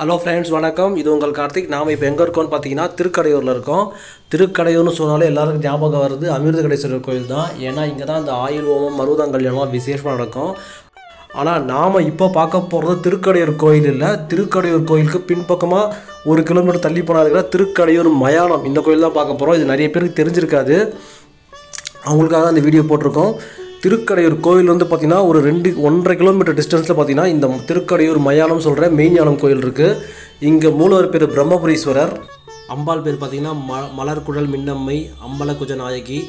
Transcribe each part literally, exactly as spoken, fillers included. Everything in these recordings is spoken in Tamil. ஹலோ ஃப்ரெண்ட்ஸ், வணக்கம். இது உங்கள் கார்த்திக். நாம் இப்போ எங்கே இருக்கோம்னு பார்த்தீங்கன்னா திருக்கடையூரில் இருக்கோம். திருக்கடையூர்னு சொன்னாலே எல்லாருக்கும் ஞாபகம் வருது அமிர்தகடேஸ்வரர் கோயில் தான். ஏன்னா இங்கே தான் அந்த ஆயுள் ஹோமம், மருதங்கள் எல்லாம் விசேஷமாக நடக்கும். ஆனால் நாம் இப்போ பார்க்க போகிறது திருக்கடையூர் கோயில் இல்லை. திருக்கடையூர் கோயிலுக்கு பின்பக்கமாக ஒரு கிலோமீட்டர் தள்ளி போனால் இருக்கிற திருக்கடையூர் மயானம், இந்த கோயில் தான் பார்க்க போகிறோம். இது நிறைய பேருக்கு தெரிஞ்சிருக்காது, அவங்களுக்காக அந்த வீடியோ போட்டிருக்கோம். திருக்கடையூர் கோயில் வந்து பார்த்திங்கன்னா ஒரு ரெண்டு ஒன்றரை கிலோமீட்டர் டிஸ்டன்ஸில் பார்த்திங்கன்னா இந்த திருக்கடையூர் மயானம் சொல்கிற மெய்ஞானம் கோயில் இருக்குது. இங்கே மூலவர் பேர் பிரம்மபுரீஸ்வரர், அம்பாள் பேர் பார்த்திங்கன்னா ம மலர்குழல் மின்னம்மை, அம்பலகுஜ நாயகி,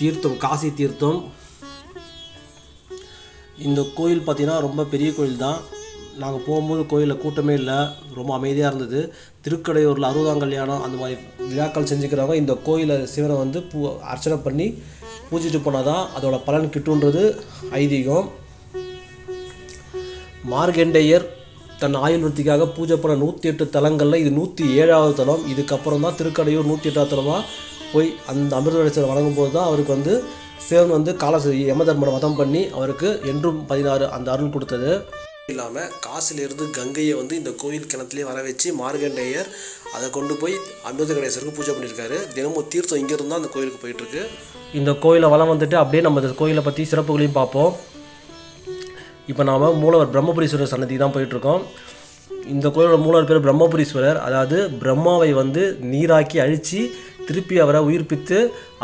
தீர்த்தம் காசி தீர்த்தம். இந்த கோயில் பார்த்திங்கன்னா ரொம்ப பெரிய கோயில் தான். நாங்கள் போகும்போது கோயிலில் கூட்டமே இல்லை, ரொம்ப அமைதியாக இருந்தது. திருக்கடையூரில் அறுபதாம் கல்யாணம் அந்த மாதிரி விழாக்கள் செஞ்சுக்கிறவங்க இந்த கோயிலை சிவனை வந்து பூ அர்ச்சனை பண்ணி பூஜிட்டு போனால் தான் அதோட பலன் கிட்டுன்றது ஐதீகம். மார்க்கண்டேயர் தன் ஆயுர்வத்திக்காக பூஜை பண்ண நூற்றி எட்டு தலங்களில் இது நூற்றி ஏழாவது தலம். இதுக்கப்புறம் தான் திருக்கடையூர் நூற்றி எட்டாவது தலமாக போய் அந்த அமிர்தேஸ்வரர் வணங்கும் போது தான் அவருக்கு வந்து சிவன் வந்து கால யம தர்மனை வதம் பண்ணி அவருக்கு என்றும் பதினாறு அந்த அருள் கொடுத்தது. இல்லாமல் காசிலிருந்து கங்கையை வந்து இந்த கோயில் கிணத்துலேயே வர வச்சு மார்க்கண்டேயர் அதை கொண்டு போய் அமிர்தகடேஸ்வரருக்கு பூஜை பண்ணியிருக்காரு. தினமும் தீர்த்தம் இங்கேருந்து தான் அந்த கோயிலுக்கு போயிட்டுருக்கு. இந்த கோயிலை வளம் வந்துட்டு அப்படியே நம்ம இந்த கோயிலை பற்றி சிறப்புகளையும் பார்ப்போம். இப்போ நாம் மூலவர் பிரம்மபுரீஸ்வரர் சன்னதி தான் போயிட்டுருக்கோம். இந்த கோயிலோட மூலவர் பேர் பிரம்மபுரீஸ்வரர். அதாவது பிரம்மாவை வந்து நீராக்கி அழித்து திருப்பி அவரை உயிர்ப்பித்து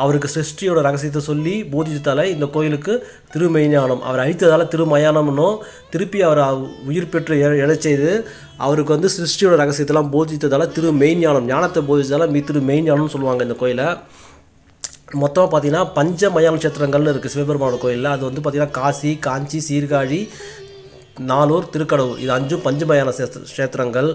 அவருக்கு சிருஷ்டியோட ரகசியத்தை சொல்லி போதித்ததால் இந்த கோயிலுக்கு திருமெய்ஞானம். அவர் அழித்ததால் திருமயானம்னும், திருப்பி அவரை உயிர் பெற்று இழைச்சது அவருக்கு வந்து சிருஷ்டியோட ரகசியத்தெல்லாம் போதித்ததால் திருமெய்ஞானம், ஞானத்தை போதித்ததால் மீ திருமெய்ஞானம்னு சொல்லுவாங்க. இந்த கோயிலை மொத்தமாக பார்த்திங்கன்னா பஞ்ச மயான நட்சத்திரங்கள்னு இருக்குது சிவபெருமானோட கோயிலில். அது வந்து பார்த்திங்கன்னா காசி, காஞ்சி, சீர்காழி, நாலூர், திருக்கடையூர், இது அஞ்சும் பஞ்சமயான சேத்திரங்கள்.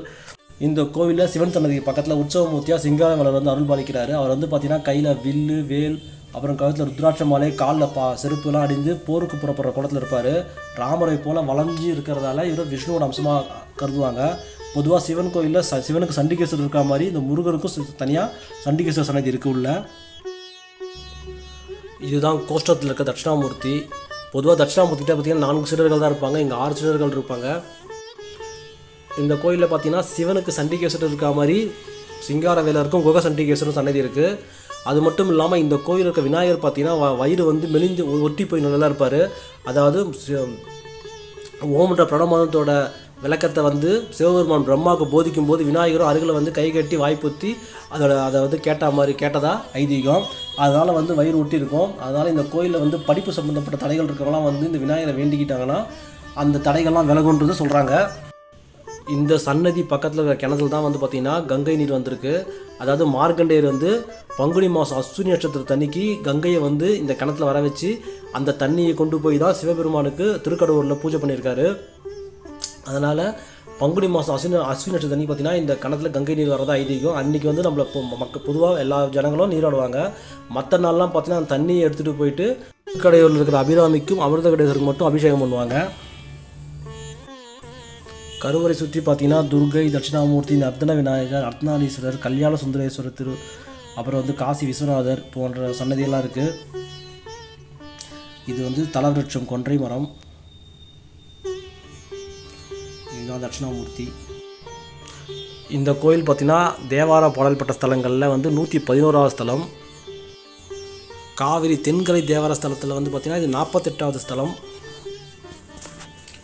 இந்த கோவிலில் சிவன் சன்னதிக்கு பக்கத்தில் உற்சவமூர்த்தியாக சிங்கார வெலர் வந்து அருள் பாலிக்கிறாரு. அவர் வந்து பார்த்திங்கன்னா கையில் வில்லு, வேல், அப்புறம் கழுத்தில் ருத்ராட்ச மாலை, காலில் பா செருப்புலாம் அடிந்து போருக்கு புறப்படுற குளத்தில் இருப்பார். ராமரை போல் வளைஞ்சி இருக்கிறதால இவர் விஷ்ணுவோட அம்சமாக கருதுவாங்க. பொதுவாக சிவன் கோயிலில் ச சிவனுக்கு சண்டிகேஸ்வரர் இருக்கிற மாதிரி இந்த முருகருக்கும் தனியாக சண்டிகேஸ்வரர் சன்னதி இருக்குது உள்ள. இதுதான் கோஷ்டத்தில் இருக்க தட்சிணாமூர்த்தி. பொதுவாக தட்சிணாமூர்த்திகிட்ட பார்த்திங்கன்னா நான்கு சீடர்கள் தான் இருப்பாங்க, இங்கே ஆறு சீடர்கள் இருப்பாங்க. இந்த கோயிலில் பார்த்திங்கன்னா சிவனுக்கு சண்டிகேஸ்வரர் இருக்கா மாதிரி சிங்கார வேலருக்கும் குக சண்டிகேஸ்வரர் சன்னதி இருக்குது. அது மட்டும் இல்லாமல் இந்த கோயில் இருக்க விநாயகர் பார்த்திங்கன்னா வயிறு வந்து மெலிஞ்சு ஒட்டி போய் நல்லா இருப்பார். அதாவது ஓம்ன்ற பிரணமானத்தோட விளக்கத்தை வந்து சிவபெருமான் பிரம்மாவுக்கு போதிக்கும் போது விநாயகரும் அருகில் வந்து கை கட்டி வாய்ப்புத்தி அதோட அதை வந்து கேட்ட மாதிரி கேட்டதா ஐதீகம். அதனால் வந்து வயிறு ஒட்டி இருக்கும். அதனால் இந்த கோயிலில் வந்து படிப்பு சம்மந்தப்பட்ட தடைகள் இருக்கிறவங்களாம் வந்து இந்த விநாயகரை வேண்டிக்கிட்டாங்கன்னா அந்த தடைகள்லாம் விலகுன்றது சொல்கிறாங்க. இந்த சன்னதி பக்கத்தில் இருக்கிற கிணத்துல தான் வந்து பார்த்திங்கன்னா கங்கை நீர் வந்திருக்கு. அதாவது மார்க்கண்டேயர் வந்து பங்குனி மாதம் அஸ்வினி நட்சத்திர தண்ணிக்கு கங்கையை வந்து இந்த கிணத்துல வர வச்சு அந்த தண்ணியை கொண்டு போய் தான் சிவபெருமானுக்கு திருக்கடையூரில் பூஜை பண்ணியிருக்காரு. அதனால் பங்குனி மாதம் அஸ்வினி அஸ்வினி நட்சத்திர தண்ணி பார்த்திங்கன்னா இந்த கிணத்துல கங்கை நீர் வரதான் ஐதீகம். அன்றைக்கி வந்து நம்மளை மக்க பொதுவாக எல்லா ஜனங்களும் நீராடுவாங்க. மற்ற நாள்லாம் பார்த்திங்கன்னா அந்த தண்ணியை எடுத்துகிட்டு போயிட்டு திருக்கடையூரில் இருக்கிற அபிராமிக்கும் அமிர்தகடேஸ்வரருக்கு மட்டும் அபிஷேகம் பண்ணுவாங்க. கருவறை சுற்றி பார்த்திங்கன்னா துர்க்கை, தட்சிணாமூர்த்தி, இந்த அர்த்தன விநாயகர், அர்த்தனாரீஸ்வரர், கல்யாணசுந்தரேஸ்வரர் திரு, அப்புறம் வந்து காசி விஸ்வநாதர் போன்ற சன்னதியெல்லாம் இருக்குது. இது வந்து தலவிருட்சம் கொன்றை மரம். இதுதான் தட்சிணாமூர்த்தி. இந்த கோயில் பார்த்திங்கன்னா தேவார பாடல்பட்ட ஸ்தலங்களில் வந்து நூற்றி பதினோராவது ஸ்தலம். காவிரி தென்கரை தேவார ஸ்தலத்தில் வந்து பார்த்திங்கன்னா இது நாற்பத்தெட்டாவது ஸ்தலம்.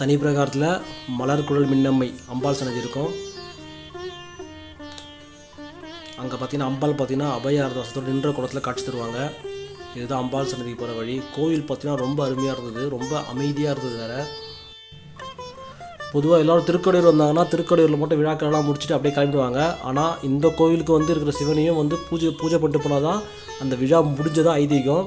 தனி பிரகாரத்தில் மலர்குழல் மின்னம்மை அம்பாள் சன்னதி இருக்கும். அங்கே பார்த்திங்கன்னா அம்பாள் பார்த்திங்கன்னா அபயார்த்தோடு நின்ற குளத்தில் காட்சி தருவாங்க. இதுதான் அம்பாள் சன்னதிக்கு போகிற வழி. கோயில் பார்த்திங்கன்னா ரொம்ப அருமையாக இருந்தது, ரொம்ப அமைதியாக இருந்தது. வேறு பொதுவாக எல்லோரும் திருக்கடையூர் வந்தாங்கன்னா திருக்கடையூரில் மட்டும் விழாக்கள்லாம் முடிச்சுட்டு அப்படியே கிளம்பிடுவாங்க. ஆனால் இந்த கோயிலுக்கு வந்து இருக்கிற சிவனையும் வந்து பூஜை பூஜை பண்ணிட்டு போனால் தான் அந்த விழா முடிஞ்சதான் ஐதீகம்.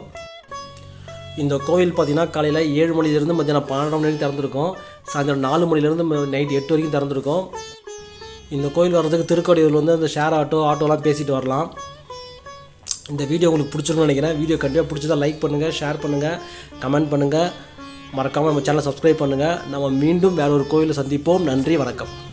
இந்த கோயில் பார்த்திங்கன்னா காலையில் ஏழு மணிலேருந்து மத்தியானம் பன்னெண்டாம் மணி வரைக்கும் திறந்துருக்கோம். சாயந்தரம் நாலு மணிலேருந்து நைட் எட்டு வரைக்கும் திறந்துருக்கோம். இந்த கோயில் வரதுக்கு திருக்கடையூர் வந்து அந்த ஷேர் ஆட்டோ ஆட்டோலாம் பேசிட்டு வரலாம். இந்த வீடியோ உங்களுக்கு பிடிச்சிருக்கும்னு நினைக்கிறேன். வீடியோ கண்டிப்பாக பிடிச்சதா லைக் பண்ணுங்கள், ஷேர் பண்ணுங்கள், கமெண்ட் பண்ணுங்கள். மறக்காமல் நம்ம சேனலை சப்ஸ்கிரைப் பண்ணுங்கள். நம்ம மீண்டும் வேற ஒரு கோயிலில் சந்திப்போம். நன்றி, வணக்கம்.